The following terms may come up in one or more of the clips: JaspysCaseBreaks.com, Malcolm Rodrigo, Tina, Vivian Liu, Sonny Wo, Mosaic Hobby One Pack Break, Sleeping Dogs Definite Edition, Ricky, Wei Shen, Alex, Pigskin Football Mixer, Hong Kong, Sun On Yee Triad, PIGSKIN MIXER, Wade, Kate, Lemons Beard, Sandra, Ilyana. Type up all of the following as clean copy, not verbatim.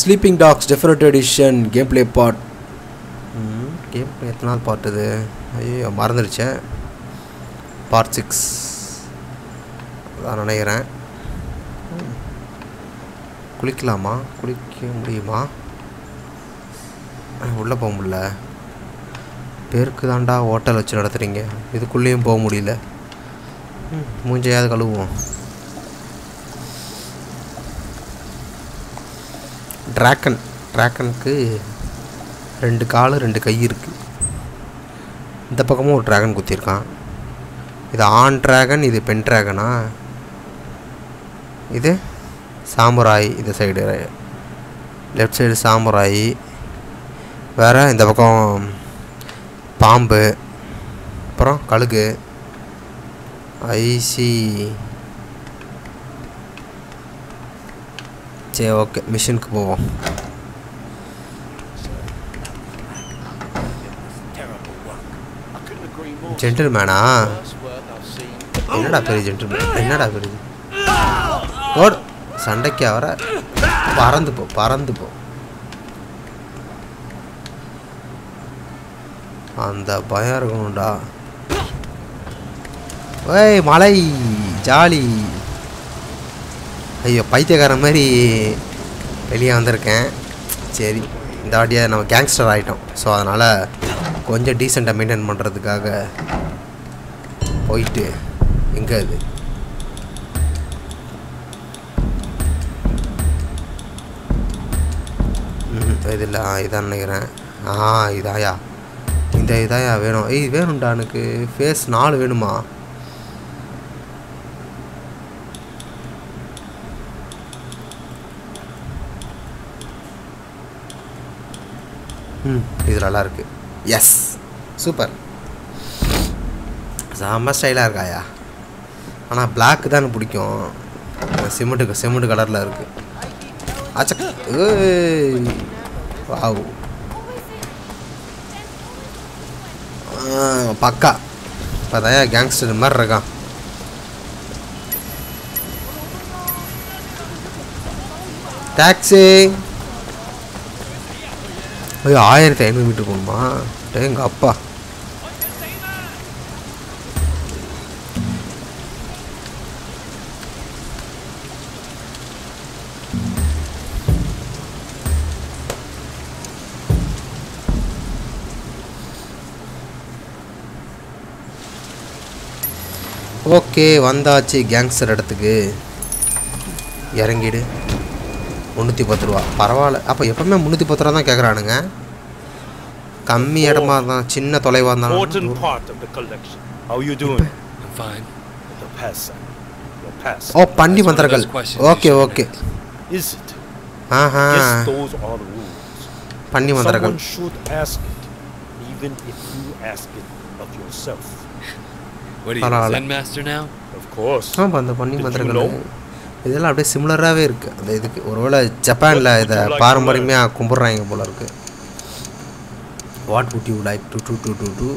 Sleeping Dogs Definite Edition gameplay part. Gameplay எத்தனாவது part இது? ஐயோ மறந்துடுச்சே. Part 6 நான் நினைக்கிறேன். குளிக்கலாமா? குளிக்க முடியுமா? உள்ள போக முடியல. பேருக்கு தாண்டா ஹோட்டல் வச்சு நடத்துறீங்க. இதுக்குள்ளேயும் போக முடியல. மூஞ்சையாவது கழுவுவோம். டிராகனுக்கு ரெண்டு கால் ரெண்டு கை இருக்கு. இந்த பக்கமும் ஒரு டிராகன் குத்திருக்கான். இது ஆண் டிராகன், இது பெண் டிராகனா? இது சாமுராய். இந்த சைடு லெஃப்ட் சைடு சாமுராய், வேறு இந்த பக்கம் பாம்பு, அப்புறம் கழுகு. ஐசி சரி, ஓகே, மிஷனுக்கு போவோம். ஜென்டில்மேனா? என்னடா பெரிய ஜென்டில்மேன், என்னடா பெரிய ஓட் சண்டைக்கு அவரை பறந்து போ பறந்து போ. அந்த பயம் இருக்கணும்டா. ஏய் மலை ஜாலி. ஐயோ பைத்தியக்கார மாதிரி வெளியே வந்திருக்கேன். சரி, இந்த வாட்டியை நம்ம கேங்ஸ்டர் ஆகிட்டோம். ஸோ அதனால் கொஞ்சம் டீசெண்டாக மெயின்டைன் பண்ணுறதுக்காக போயிட்டு எங்கே அது இதில் இதான் நினைக்கிறேன். இதாயா இந்த இதாயா வேணும்? வேணும்டா எனக்கு. ஃபேஸ் 4 வேணுமா? இது நல்லா இருக்கு. Yes, super. சாம ஸ்டைலாக இருக்காயா? ஆனால் பிளாக் தான் பிடிக்கும். சிமெண்ட் கலரில் இருக்குது. ஆச்சா, வாவ், பக்கா. பார்த்தாயா கேங்ஸ்டர் மாதிரி இருக்கான். டாக்ஸி. ஐயோ 1500 மீட்டர் போகணுமா? எங்க அப்பா. ஓகே, வந்தாச்சு கேங்ஸ்டர் இடத்துக்கு. இறங்கிடு. 310 ரூபா, பரவாயில்ல. அப்போ எப்பவுமே 310 ரூபா தான் கேட்குறானுங்க. கம்மி இடமா இருந்தால், சின்ன தொலைவாக இருந்தாலும். ஓ, பன்னி மந்திரங்கள். Okay okay. பன்னி மந்திரங்கள். ஆமாம், அந்த பன்னி மந்திரங்கள் இதெல்லாம் அப்படியே சிமிலராகவே இருக்குது. அந்த இதுக்கு ஒருவேளை ஜப்பானில் இதை பாரம்பரியமாக கும்பிட்றாங்க போல இருக்குது. What would you like to do do do do?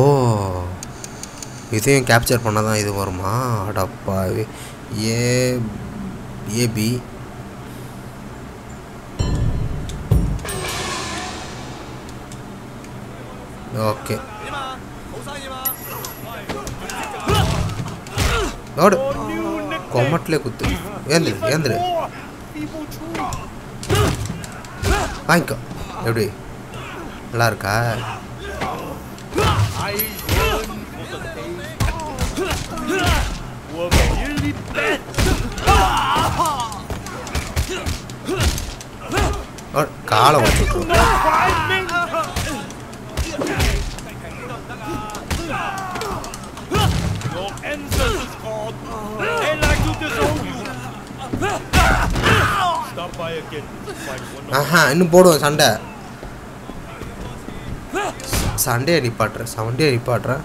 ஓ, இதையும் கேப்சர் பண்ணால் தான் இது வருமா? அடப்பா. AB okay. நோடு கொமட்டிலே குத்து. ஏந்திரு ஏந்திரு வாங்கிக்கோ. எப்படி நல்லா இருக்கா? காலை வச்சு இன்னும் போடுவோம். சண்டையை நிப்பாட்டுறேன்,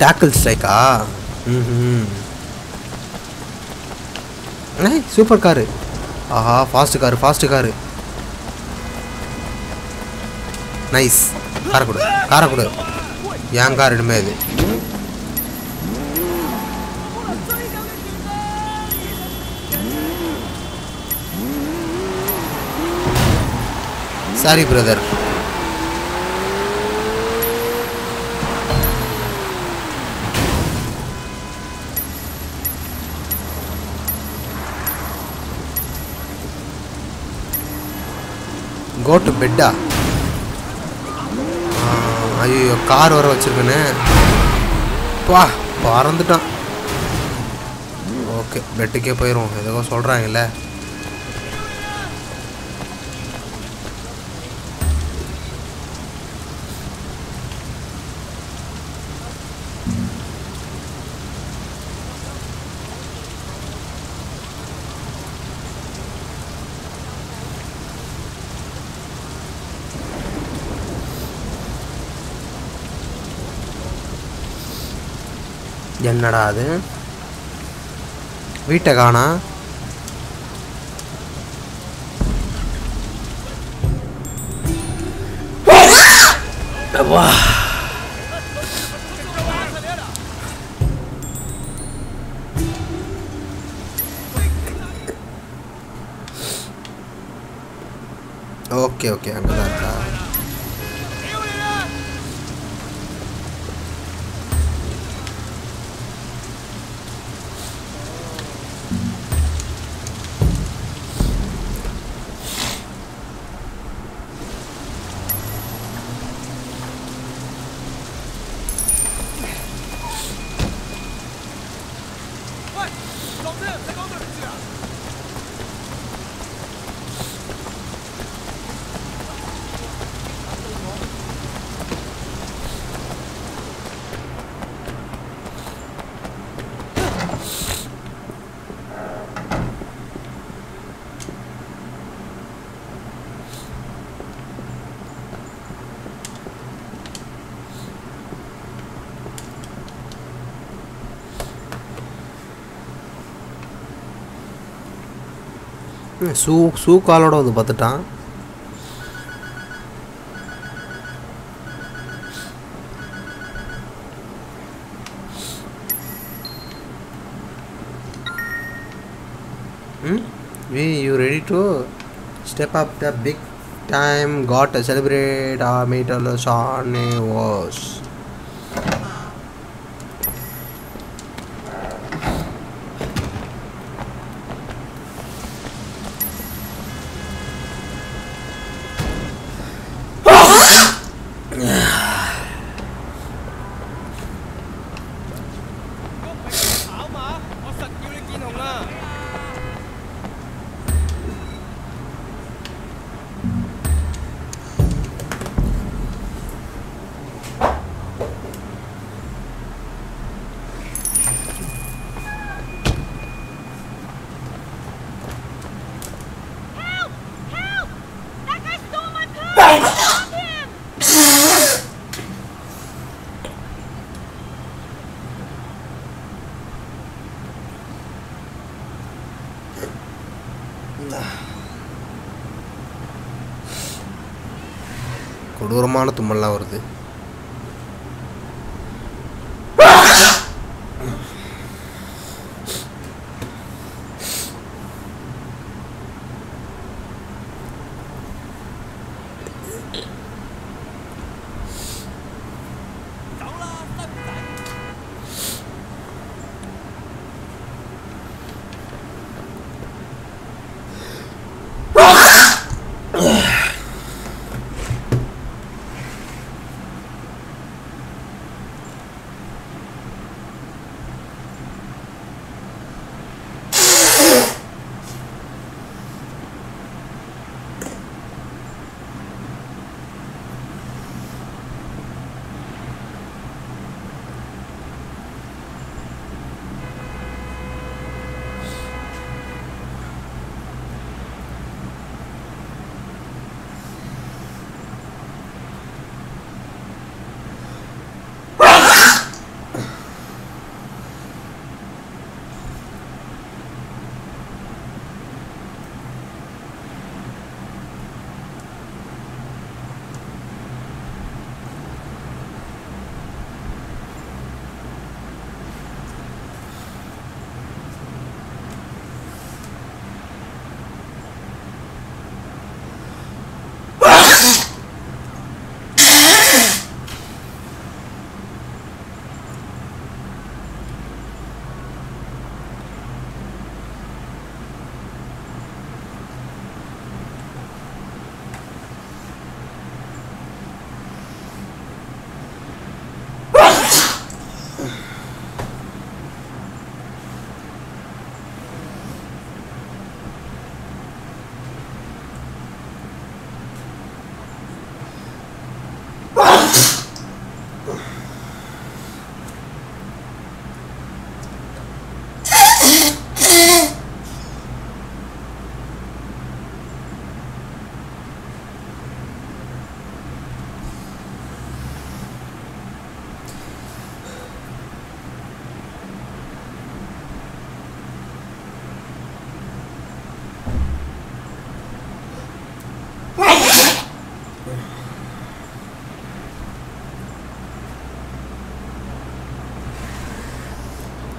டேக்கிள் ஸ்ட்ரைக்கா? Super car. ஆஹா, fast car, fast car. Nice. காரை கொடு, காரை கொடு. என் கார் இனிமே இது. Sorry, brother. Go to bed. Are you your car or what's your name? Pah, par on the top. Okay, better keep a room. There was all right. என்னடா அது வீட்டை காணா ஓகே ஓகே அங்கதான் இருக்கா Sue colored on the Batata. You ready to step up the big time? Got to celebrate our metal Sonny Wo. கொடூரமான தும்மல் வருது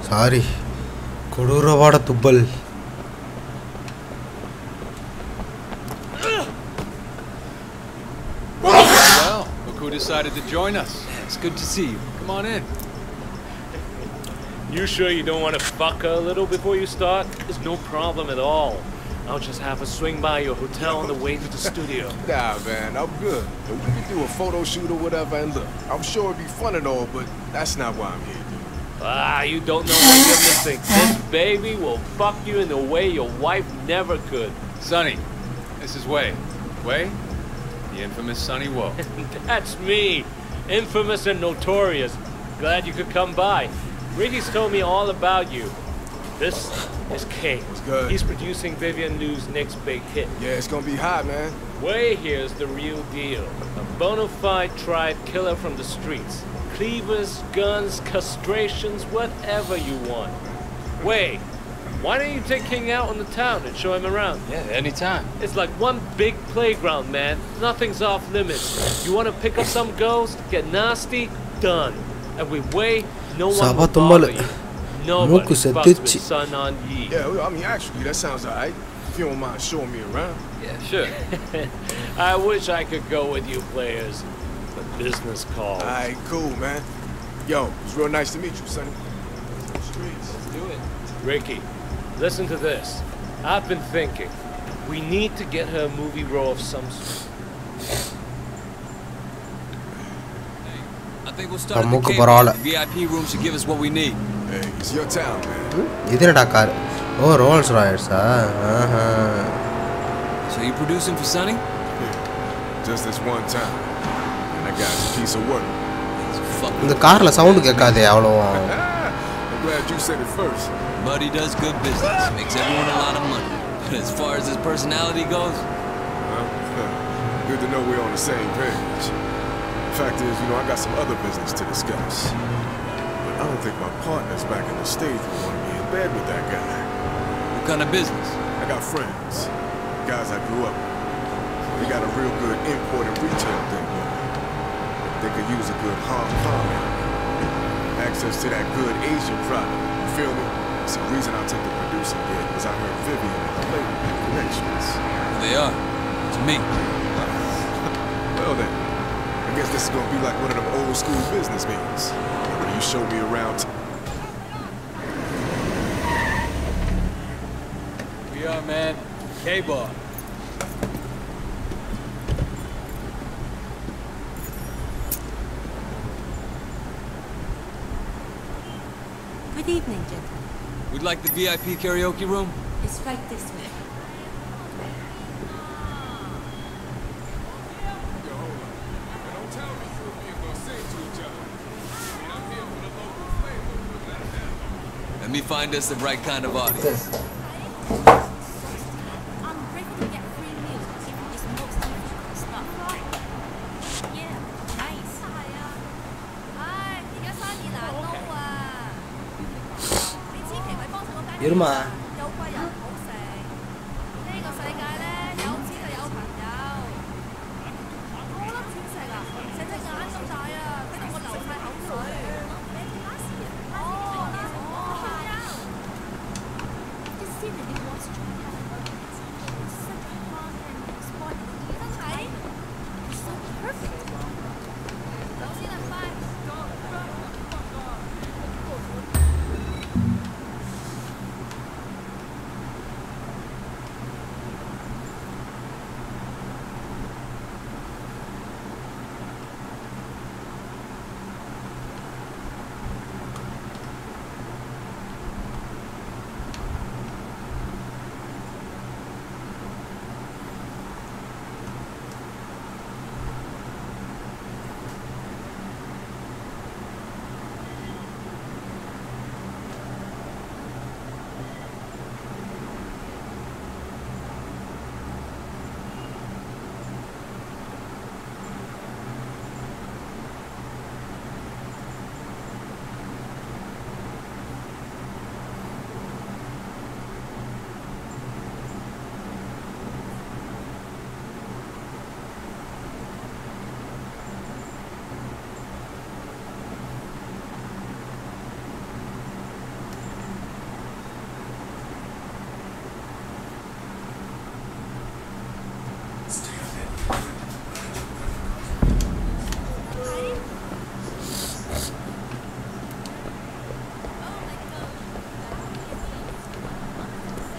Sorry. Koduravaada tubbal. Well, look who decided to join us. It's good to see you. Come on in. You sure you don't want to fuck a little before you start? It's no problem at all. I'll just have a swing by your hotel on the way to the studio. Nah, man, I'm good. We can do a photo shoot or whatever, and look, I'm sure it'd be fun and all, but that's not why I'm here, dude. Ah, you don't know what you're missing. This baby will fuck you in a way your wife never could. Sonny, this is Wei. Wei? The infamous Sonny Wo. That's me. Infamous and notorious. Glad you could come by. Ricky's told me all about you. This is Kate. It's good. He's producing Vivian Liu's next big hit. Yeah, it's gonna be hot, man. Way here's the real deal. A bona fide tribe killer from the streets. Cleavers, guns, castrations, whatever you want. Way, why don't you take King out in the town and show him around? Yeah, anytime. It's like one big playground, man. Nothing's off limits. You wanna pick up some girls, get nasty, done. And with Way, no one will bother you. Nobody fucks with Sun on Yi. Yeah, I mean, actually, that sounds alright. If you don't mind showing me around. Yeah, sure. I wish I could go with you players. But business calls. Alright, cool, man. Yo, it's real nice to meet you, Sonny. Let's do it. Ricky, listen to this. I've been thinking. We need to get her a movie role of some sort. I think we'll start at the cable. VIP room should give us what we need. Hey, it's your town, man. Oh, Rolls Royce. So you producing for Sonny? Yeah, just this one time. And I got a piece of work. In the car, sound is I'm glad you said it first. Buddy does good business. Makes everyone a lot of money. But as far as his personality goes... Well, good to know we're on the same page. The fact is, you know, I got some other business to discuss. I don't think my partners back in the States would want to be in bed with that guy. What kind of business? I got friends. Guys I grew up with. We got a real good import and retail thing going. They could use a good Hong Kong enemy. Access to that good Asian product. You feel me? It's the reason I took the producing gig, because I heard Vivian and the lady with connections. Well, they are. To me. Well then, I guess this is going to be like one of them old school business meetings. You show me around. We are, man. K-Bar. Good evening, gentlemen. We'd like the VIP karaoke room. It's right this way. Let me find us the right kind of audience. Irma.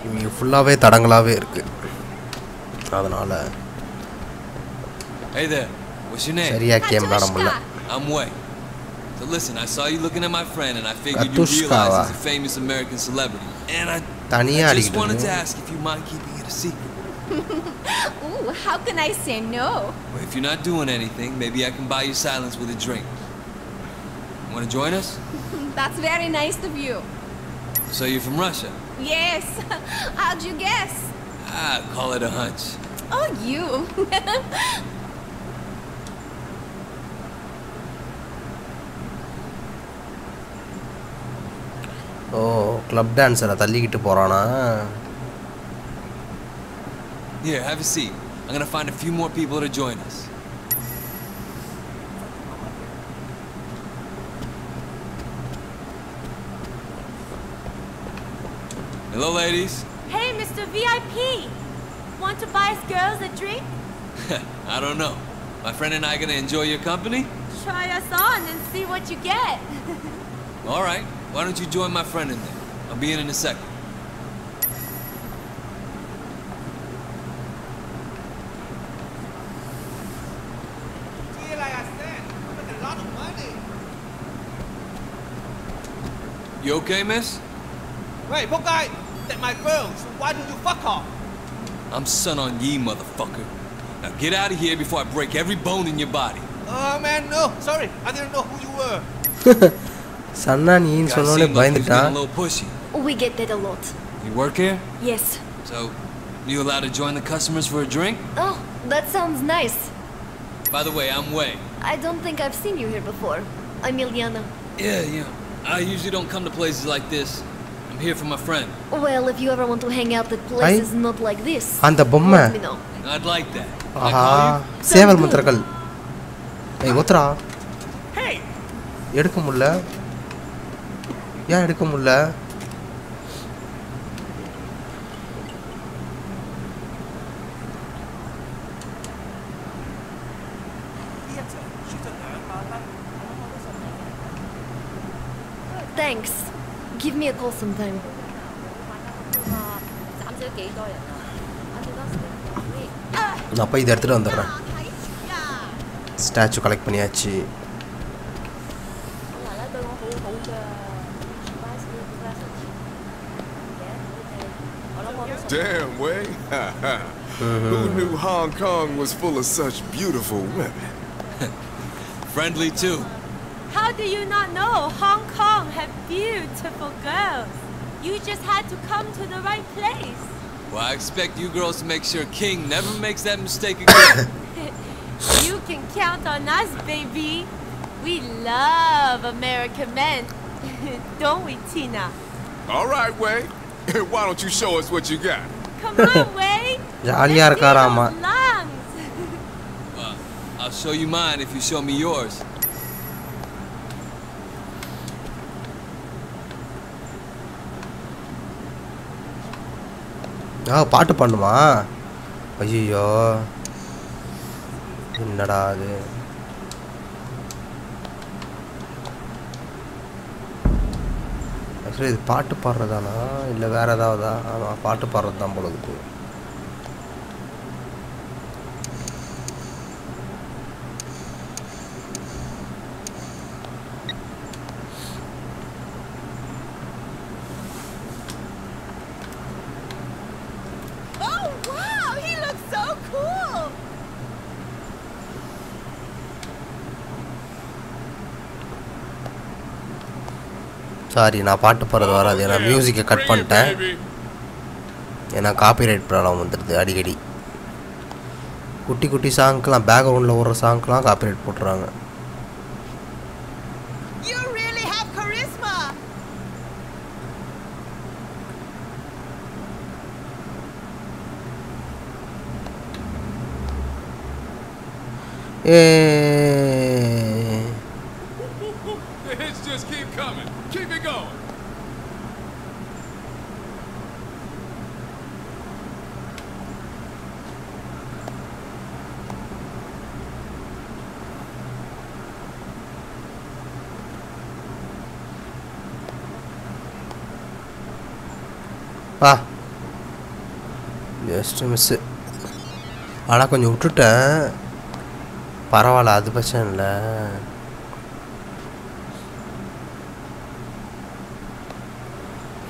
இவங்க ஃபுல்லாவே தடங்களாவே இருக்கு. அதனால Hey there. What's your name? சரியா game நட முடியல. I'm Wei. So listen, I saw you looking at my friend and I figured you realize he's a famous American celebrity. And I just wanted to ask if you mind keeping it a secret. Ooh, how can I say no? Well, if you're not doing anything, maybe I can buy you silence with a drink. Want to join us? That's very nice of you. So you're from Russia? Yes. How'd you guess? Ah, call it a hunch. Oh, you. Oh, club dancer. Thallikitu porana. Here, have a seat. I'm gonna find a few more people to join us. Hello, ladies. Hey, Mr. VIP. Want to buy us girls a drink? I don't know. My friend and I are gonna enjoy your company? Try us on and see what you get. All right. Why don't you join my friend in there? I'll be in a second. See, like I said, I'm making a lot of money. You okay, miss? Wait, what guy? That my girls, why didn't you fuck off? I'm son on ye, motherfucker. Now get out of here before I break every bone in your body. Oh man, no, sorry, I didn't know who you were. Sanna neen sonone bayindita. We get that a lot. You work here? Yes. So, you allowed to join the customers for a drink? Oh, that sounds nice. By the way, I'm Wei. I don't think I've seen you here before. I'm Ilyana. Yeah. I usually don't come to places like this. I'm here for my friend. Well, if you ever want to hang out at places not like this, and the bomma, I'd like that. Several mutrakal. Hey, otra. Hey. Edukamulla. Yeah, edukamulla. Thanks. Give me a call sometime. I'm going to go to statue collect. Damn, Wei. Who knew Hong Kong was full of such beautiful women? Friendly, too. How do you not know Hong Kong have beautiful girls? You just had to come to the right place. Well, I expect you girls to make sure King never makes that mistake again. You can count on us, baby. We love American men. Don't we, Tina? All right, Wei. Why don't you show us what you got? Come on, Wei. Let's see your lungs. Well, I'll show you mine if you show me yours. பாட்டு பண்ணுமா ஐயோ என்னடா அது actually இது பாட்டு பாடுறதானா இல்ல வேற ஏதாவதா ஆமா பாட்டு பாடுறது தான் போல இருக்கு சாரி நான் பாட்டு பாடுறது வராது நான் மியூசிக்கை கட் பண்ணிட்டேன் ஏன்னா காப்பிரைட் ப்ராப்ளம் வந்துடுது அடிக்கடி குட்டி குட்டி சாங்க்லாம் பேக்ரவுண்ட்ல ஓடுற சாங்க்லாம் காப்பிரைட் போடுறாங்க You really have charisma Just miss it. Ana konjam uttutten paravala adu pachana illa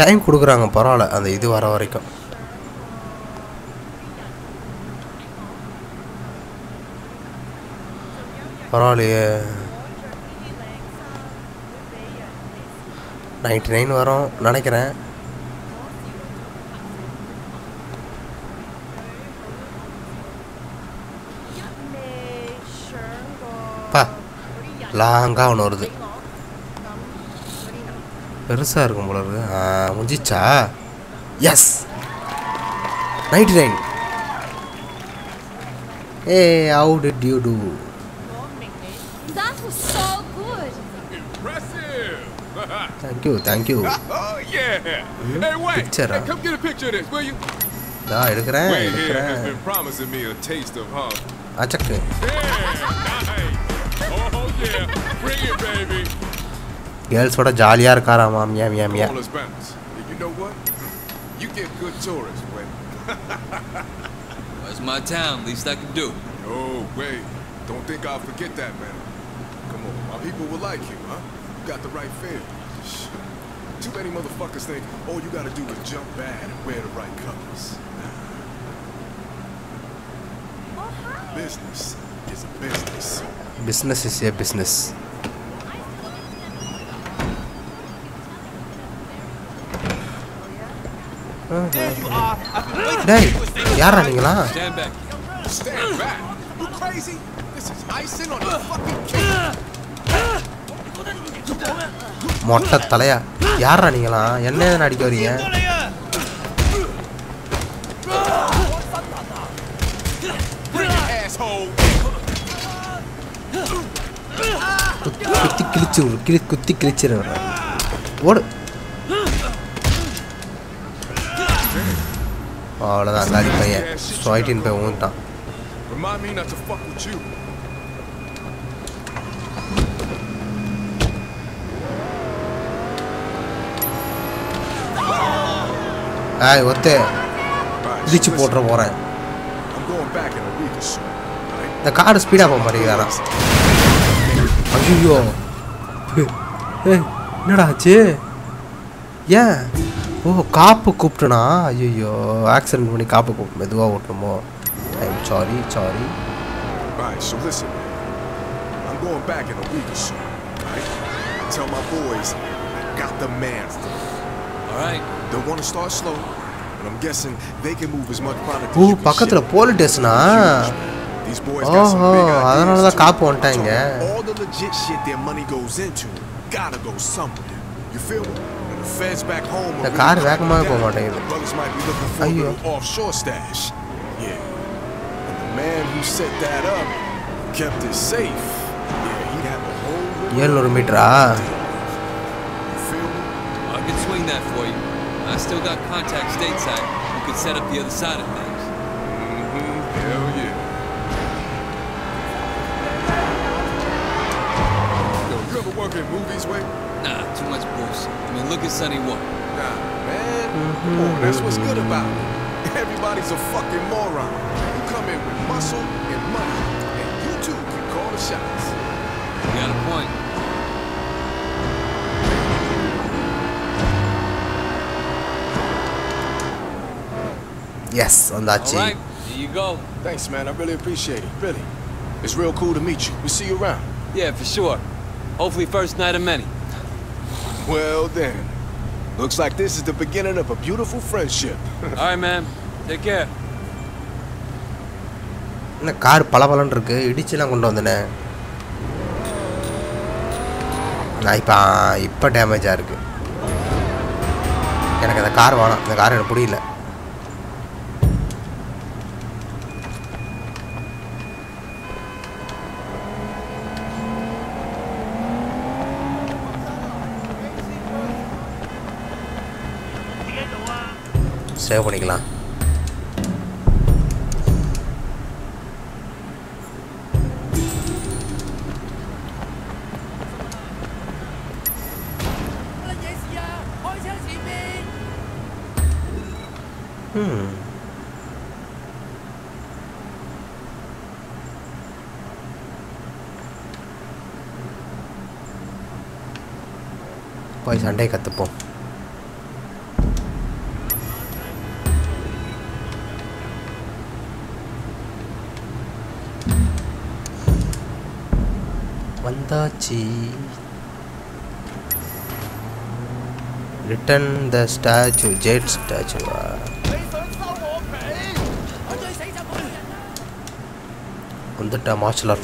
Time kudukranga parala and the Idu Aravarika Parali 99 Varo Nanakana Pa Langa on order. Sir, Mujicha. Yes, 99. Hey, how did you do? That was so good. Impressive. Thank you, thank you. Oh yeah. Hey, wait. Picture. Hey, come get a picture of this, will you? Da, Wade here has been promising me a taste of home. I checked it. Oh yeah. Bring it, baby. Girls for a jolly are car, mom. Yam, yam, yam. You know what? You get good tourists, Wade. Well, it's my town, least I can do. Oh, Wade. Don't think I'll forget that, man. Come on, my people will like you, huh? You got the right fare. Too many motherfuckers think all you gotta do is jump bad and wear the right colors. Oh, business is a business. Business is a business. Hey, Yara, stand back. Stand back. You crazy? This is icing on the fucking cake. Motta Talaya, Yara, Ningala, and then I go here. Bring it, asshole. Critic creature. What? Oh, that's not it. So I didn't pay one time. Remind me not to fuck with you. Hey, what the? Did you put a warrant? I'm going back in a week or so. The car speed up on Mariana. Are you yo? Hey, Narache? Yeah. Oh, Kapu Kuptana, you accident when Kapu Kuptana. I'm sorry. Alright, so listen, I'm going back in a week or so. Right? Tell my boys I got the man. Alright. Don't want to start slow, but I'm guessing they can move as much product. Ooh, Pakatra Politis na. These boys got some big ideas. I don't know the Kapu on time, yeah. All the legit shit their money goes into gotta go somewhere. You feel me? Feds back home. The car back my brothers might be looking for an offshore stash. Yeah. And the man who set that up kept it safe. Yeah, he'd have a whole yellow mitra. You feel me? I can swing that for you. I still got contact stateside. You could set up the other side of things. Hell yeah. Yo, you ever work in movies, Wade? Nah, too much bullshit. I mean, look at Sonny Wo. Nah, man. Oh, that's what's good about it. Everybody's a fucking moron. You come in with muscle and money, and you too can call the shots. You got a point. Yes, on that team. All right, here you go. Thanks, man. I really appreciate it. Really. It's real cool to meet you. We'll see you around. Yeah, for sure. Hopefully, first night of many. Well then, looks like this is the beginning of a beautiful friendship. Alright man, take care. The car is a little bit. Now damage. I have a car. I have a car. Save பண்ணிக்கலாம் போய் சண்டை கத்துப்போம் Return the statue, jet statue.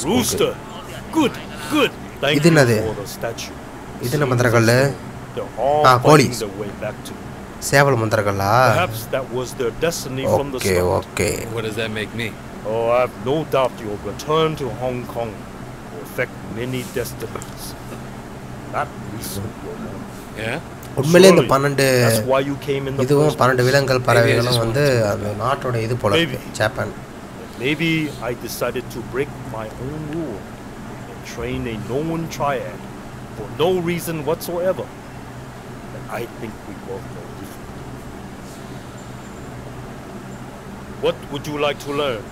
Rooster, good, good. Thank you for the statue. They're all finding their way back to me. Perhaps that was their destiny from the start. Okay. What does that make me? Oh, I have no doubt you'll return to Hong Kong. Affect many destinies. That reason you're known. Yeah? Surely, that's why you came in the first place. Maybe I decided to break my own rule and train a known triad for no reason whatsoever. And I think we both know differently. What would you like to learn?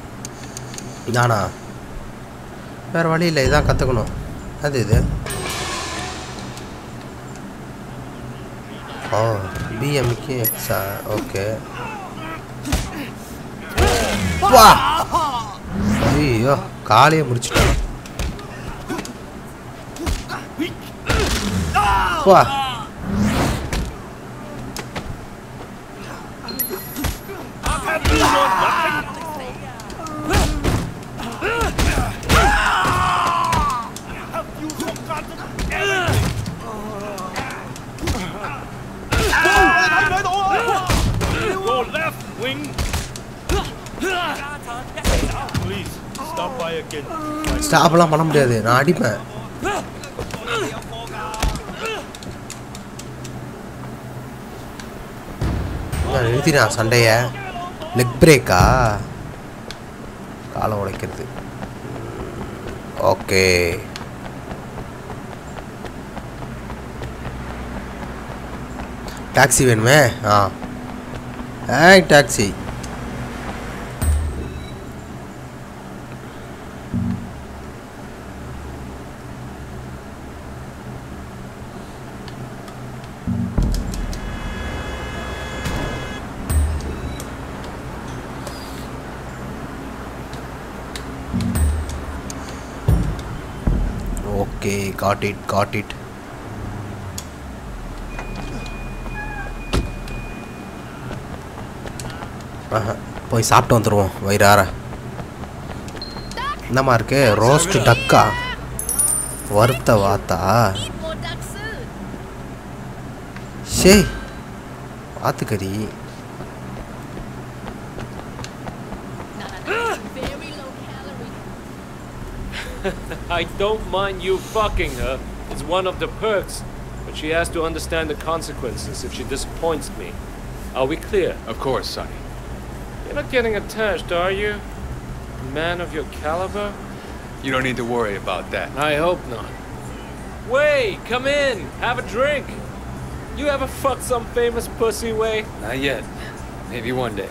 Nana. Where are you? Oh, BMKX. Okay. Wow! Hey, Kali Murchita. Wow! Please stop by again. Stop, la, manam de de. Naadi pa. Na, niti na Sunday hai. Leg break ka. Kala orai kete. Okay. Taxi van mein. हाँ. Hey, taxi. Okay, got it, got it. Poi saaptu vandruvom vairara nama irke roast duck vartha vaatha shey vaathukari I don't mind you fucking her. It's one of the perks, but she has to understand the consequences if she disappoints me. Are we clear? Of course, Sonny. You're not getting attached, are you? A man of your caliber? You don't need to worry about that. I hope not. Wei, come in. Have a drink. You ever fucked some famous pussy, Wei? Not yet. Maybe one day.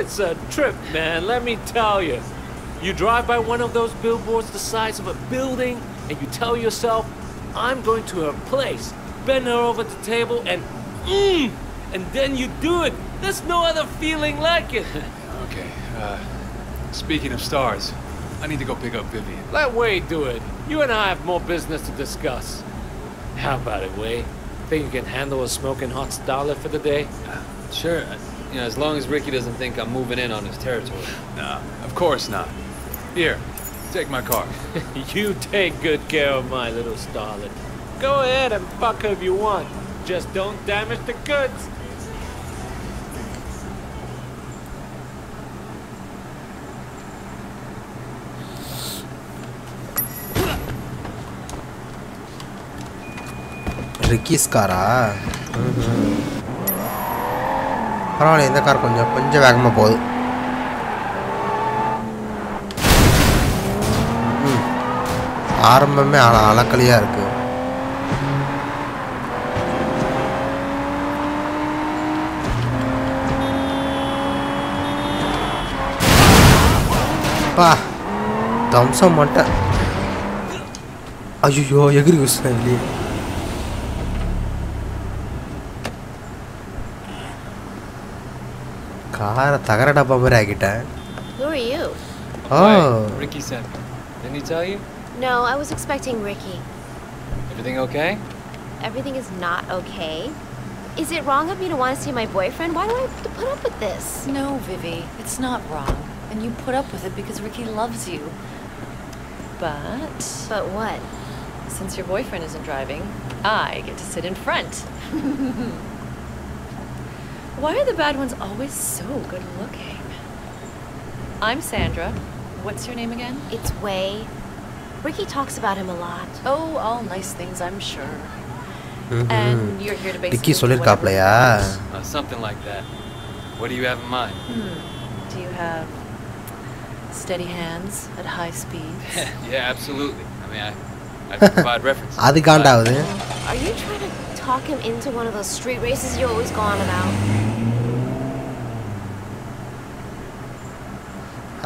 It's a trip, man. Let me tell you. You drive by one of those billboards the size of a building, and you tell yourself, I'm going to her place. Bend her over the table and... Mmm! And then you do it. There's no other feeling like it. Okay, speaking of stars, I need to go pick up Vivian. Let Wade do it. You and I have more business to discuss. How about it, Wade? Think you can handle a smoking hot starlet for the day? Sure. You know, as long as Ricky doesn't think I'm moving in on his territory. Nah, of course not. Here, take my car. You take good care of my little starlet. Go ahead and fuck her if you want. Just don't damage the goods. Ricky's car, ah. Parole, this car konja vagama podu. Aarambame alakaliya irukku. Pa, damsa matta. Ayyo, yagiri usnali. Who are you? Oh, Ricky said. Didn't he tell you? No, I was expecting Ricky. Everything okay? Everything is not okay. Is it wrong of me to want to see my boyfriend? Why do I have to put up with this? No, Vivi, it's not wrong. And you put up with it because Ricky loves you. But what? Since your boyfriend isn't driving, I get to sit in front. Why are the bad ones always so good looking? I'm Sandra. What's your name again? It's Wei. Ricky talks about him a lot. Oh, all nice things, I'm sure. And you're here to basically something like that. What do you have in mind? Do you have steady hands at high speeds? Yeah, absolutely. I mean, I can provide references. Are you trying to talk him into one of those street races you always go on about?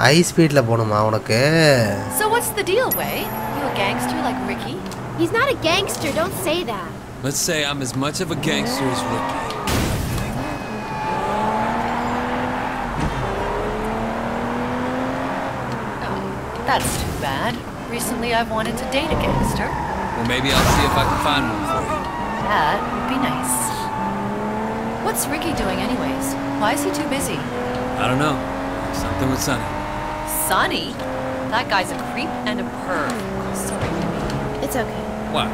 High speed la ponuma unakku. So what's the deal, Wei? You a gangster like Ricky? He's not a gangster, don't say that. Let's say I'm as much of a gangster as Ricky. Oh, that's too bad. Recently I've wanted to date a gangster. Well, maybe I'll see if I can find one for you. That would be nice. What's Ricky doing anyways? Why is he too busy? I don't know. Something with Sonny. Sonny? That guy's a creep and a perv. Sorry, Vivi. It's okay. What?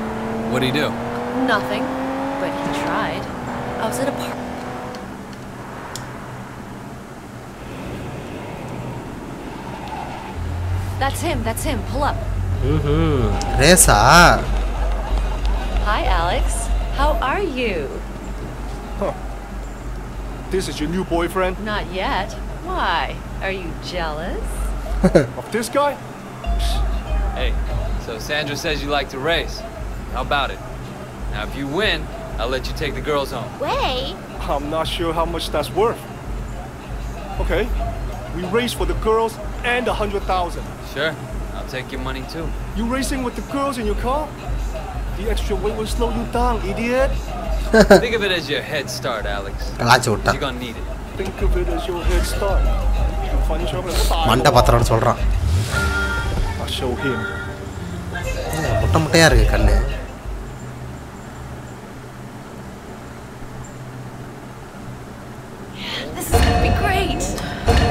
What'd he do? Nothing. But he tried. I was at a party. That's him. That's him. Pull up. Reza. Hi, Alex. How are you? Huh. This is your new boyfriend? Not yet. Why? Are you jealous? Of this guy? Hey, so Sandra says you like to race. How about it? Now if you win, I'll let you take the girls home. Wait! I'm not sure how much that's worth. Okay, we race for the girls and 100,000. Sure, I'll take your money too. You racing with the girls in your car? The extra weight will slow you down, idiot. Think of it as your head start, Alex. You're gonna need it. Think of it as your head start. I'll show him. This is gonna be great.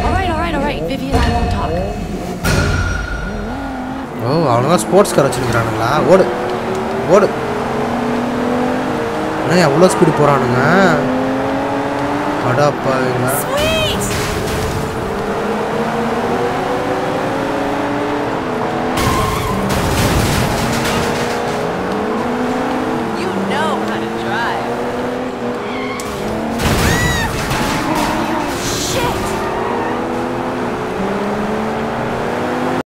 All right. Vivian and I won't talk. Oh, I'm gonna sports car. What? What? Sweet!